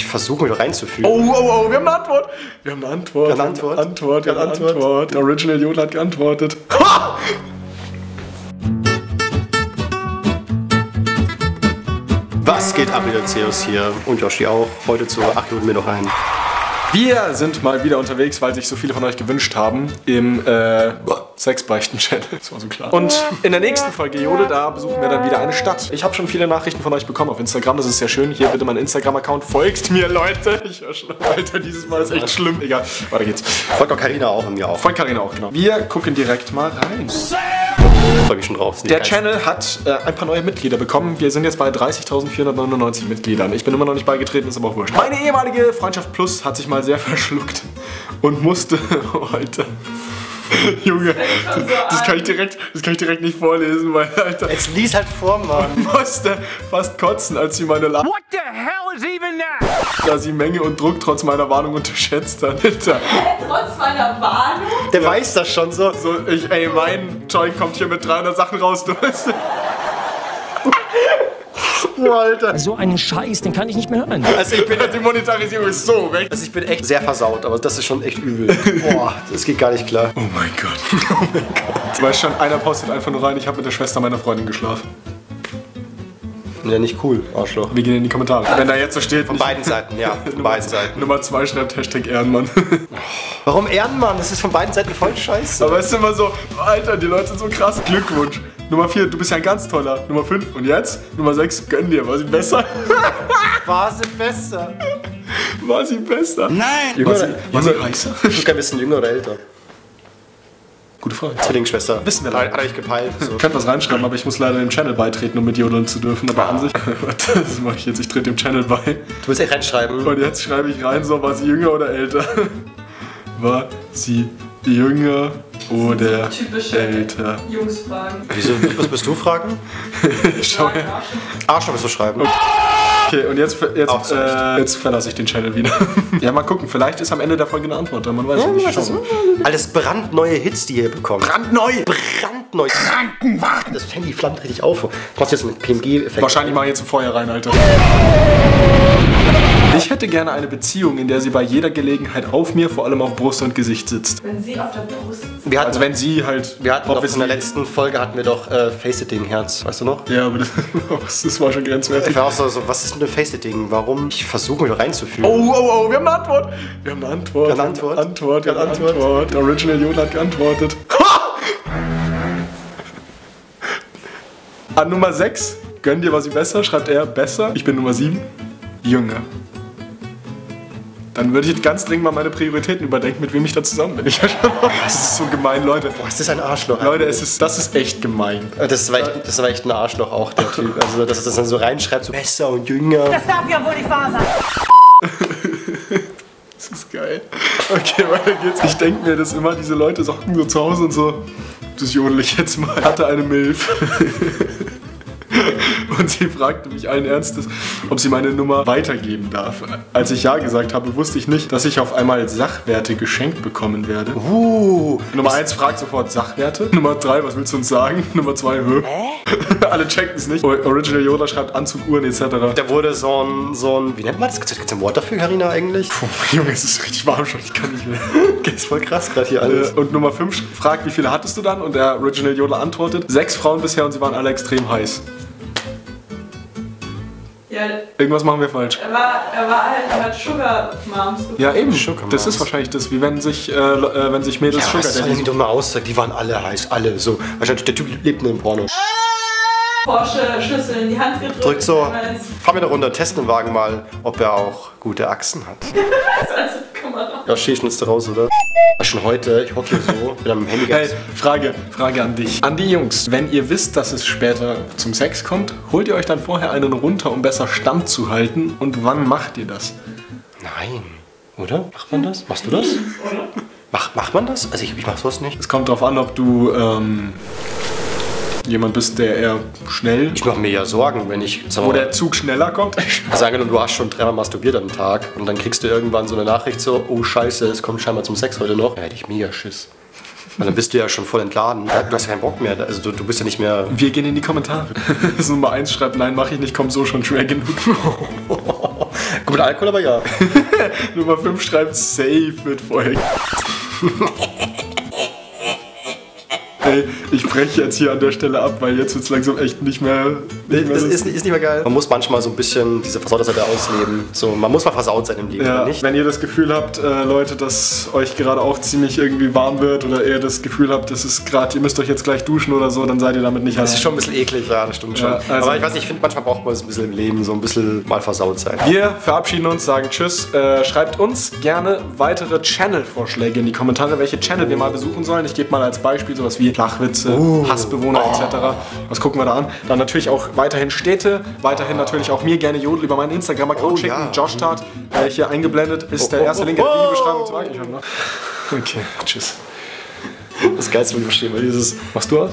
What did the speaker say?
Ich versuche mich reinzufühlen. Oh, oh, oh, wir haben eine Antwort. Wir haben eine Antwort. Wir haben eine Antwort. Wir haben eine Antwort. Der Original Jodel hat geantwortet. Ha! Was geht ab, wieder Zeus hier und Yoshi auch. Heute zu 8 Minuten mir doch ein. Wir sind mal wieder unterwegs, weil sich so viele von euch gewünscht haben, im Sexbeichten-Channel. Das war so klar. Und in der nächsten Folge Jodel, da besuchen wir dann wieder eine Stadt. Ich habe schon viele Nachrichten von euch bekommen auf Instagram, das ist sehr schön. Hier bitte meinen Instagram-Account, folgt mir, Leute. Ich höre schon, Alter, dieses Mal ist echt schlimm. Egal, weiter geht's. Folgt auch Karina auch und mir auch. Folgt Karina auch, genau. Wir gucken direkt mal rein. Freue mich schon drauf. Der Channel hat ein paar neue Mitglieder bekommen. Wir sind jetzt bei 30.499 Mitgliedern. Ich bin immer noch nicht beigetreten, ist aber auch wurscht. Meine ehemalige Freundschaft Plus hat sich mal sehr verschluckt und musste heute... Junge, das kann ich direkt nicht vorlesen, weil, Alter... Jetzt lies halt vor, Mann. Musste fast kotzen, als sie meine Lage... What the hell is even that? Da sie Menge und Druck trotz meiner Warnung unterschätzt hat, Alter. Trotz meiner Warnung? Der weiß das schon so. So, ey, mein Joy kommt hier mit 300 Sachen raus, du weißt. Alter. So einen Scheiß, den kann ich nicht mehr hören. Also ich bin, die Monetarisierung ist so weg. Also ich bin echt sehr versaut, aber das ist schon echt übel. Boah, das geht gar nicht klar. Oh mein Gott, oh mein Gott. Weißt schon, einer postet einfach nur rein, ich habe mit der Schwester meiner Freundin geschlafen. Ja, nicht cool, Arschloch. Wir gehen in die Kommentare. Wenn da jetzt so steht... Von beiden Seiten, ja. Von beiden Seiten. Nummer 2 schreibt Hashtag Ehrenmann. Warum Ehrenmann? Das ist von beiden Seiten voll scheiße. Aber es ist immer so, Alter, die Leute sind so krass. Glückwunsch. Nummer 4, du bist ja ein ganz toller. Nummer 5 und jetzt? Nummer 6, gönn dir. War sie besser? War sie besser? War sie besser? Nein! War sie reicher? Du bist kein bisschen jünger oder älter. Gute Frage. Zwillingsschwester. Wissen wir leider. Hat euch gepeilt. So. Ich könnte was reinschreiben, aber ich muss leider dem Channel beitreten, um mit jodeln zu dürfen. Aber an sich. Das mache ich jetzt. Ich trete dem Channel bei. Du willst echt reinschreiben. Und jetzt schreibe ich rein, so war sie jünger oder älter. War sie jünger oder älter? Jungsfragen. Wieso? Was bist du fragen? Schau her. Arschloch bist du schreiben. Okay. Okay, und jetzt verlasse ich den Channel wieder. Ja, mal gucken, vielleicht ist am Ende der Folge eine Antwort, man weiß ja nicht. Schon. Alles brandneue Hits, die ihr bekommt. Brandneu! Brandneu! Krankenwagen! Das Handy flammt richtig auf. Du machst jetzt einen PMG-Effekt. Wahrscheinlich mache ich jetzt ein Feuer rein, Alter. Ich hätte gerne eine Beziehung, in der sie bei jeder Gelegenheit auf mir, vor allem auf Brust und Gesicht sitzt. Wenn sie auf der Brust sitzt. Also wenn sie halt... Wir hatten doch in der letzten Folge hatten wir doch Face-It-Ding-Herz, weißt du noch? Ja, aber das war schon grenzwertig. Ich war auch so, was ist mit dem Face-It-Ding? Warum? Ich versuche mich reinzufühlen. Oh, oh, oh, wir haben eine Antwort. Wir haben eine Antwort. Wir haben eine Antwort. Wir haben eine Antwort. Der Original Jodel hat geantwortet. An Nummer 6, gönn dir was sie besser, schreibt er besser. Ich bin Nummer 7, jünger. Dann würde ich jetzt ganz dringend mal meine Prioritäten überdenken, mit wem ich da zusammen bin. Das ist so gemein, Leute. Boah, es ist ein Arschloch. Leute, das ist echt gemein. Das war echt ein Arschloch auch, der Typ. Also, dass er das dann so reinschreibt, so besser und jünger. Das darf ja wohl nicht wahr sein. Das ist geil. Okay, weiter geht's. Ich denke mir das immer, diese Leute socken so zu Hause und so, das jodel ich jetzt mal. Hatte eine Milf. Und sie fragte mich allen Ernstes, ob sie meine Nummer weitergeben darf. Als ich ja gesagt habe, wusste ich nicht, dass ich auf einmal Sachwerte geschenkt bekommen werde. Nummer 1 fragt sofort Sachwerte. Nummer 3, was willst du uns sagen? Nummer 2, alle checken es nicht. Original Jodel schreibt Anzug, Uhren etc. Da wurde so ein wie nennt man das? Gibt es ein Wort dafür, Karina, eigentlich? Puh, Junge, es ist richtig warm schon, ich kann nicht mehr. Geht's voll krass gerade hier alles. Und Nummer 5 fragt, wie viele hattest du dann? Und der Original Jodel antwortet, 6 Frauen bisher und sie waren alle extrem heiß. Ja, irgendwas machen wir falsch. Er hat Sugar Moms. Ja, eben. Sugar Moms. Das ist wahrscheinlich das, wie wenn sich Mädels Sugar Daddy. Das ist eine dumme Aussage, die waren alle heiß, alle so. Wahrscheinlich der Typ lebt in dem Porno. Porsche Schlüssel in die Hand gedrückt. Drückt so. Fahr mir da runter, testen den Wagen mal, ob er auch gute Achsen hat. Ja, schnitzt raus, oder? Schon heute, ich hocke hier so, mit einem Handy. Hey, Frage an dich. An die Jungs, wenn ihr wisst, dass es später zum Sex kommt, holt ihr euch dann vorher einen runter, um besser Stand zu halten? Und wann macht ihr das? Nein, oder? Macht man das? Machst du das? Oder? Macht man das? Also ich mach sowas nicht. Es kommt drauf an, ob du, jemand bist, der eher schnell... Ich mache mir ja Sorgen, wenn ich... Wo der Zug schneller kommt. Sagen wir, du hast schon dreimal masturbiert am Tag und dann kriegst du irgendwann so eine Nachricht so, oh scheiße, es kommt scheinbar zum Sex heute noch. Da hätte ich mega Schiss. Und dann bist du ja schon voll entladen. Du hast ja keinen Bock mehr, also du bist ja nicht mehr... Wir gehen in die Kommentare. Nummer 1 schreibt, nein, mach ich nicht, komm so schon schwer genug. Gut, mit Alkohol aber ja. Nummer 5 schreibt safe mit Feuer. Ey, ich breche jetzt hier an der Stelle ab, weil jetzt wird es langsam echt nicht mehr... Ist nicht mehr geil. Man muss manchmal so ein bisschen diese Versautheit ausleben. So, man muss mal versaut sein im Leben, ja, nicht? Wenn ihr das Gefühl habt, Leute, dass euch gerade auch ziemlich irgendwie warm wird oder ihr das Gefühl habt, das ist gerade, ihr müsst euch jetzt gleich duschen oder so, dann seid ihr damit nicht allein. Das ist schon ein bisschen eklig, ja, das stimmt schon. Ja, also aber ich weiß nicht, ich finde, manchmal braucht man es ein bisschen im Leben, so ein bisschen mal versaut sein. Wir verabschieden uns, sagen tschüss. Schreibt uns gerne weitere Channel-Vorschläge in die Kommentare, welche Channel wir mal besuchen sollen. Ich gebe mal als Beispiel sowas wie Flachwitze, Hassbewohner etc. Was gucken wir da an? Dann natürlich auch weiterhin Städte, weiterhin natürlich auch mir gerne Jodel über meinen Instagram-Account schicken. Ja. Josh Tart, hier eingeblendet ist der erste Link in der Videobeschreibung zum Eigentlich. Okay, tschüss. Das Geilste, wenn ich verstehe, weil dieses... Machst du aus?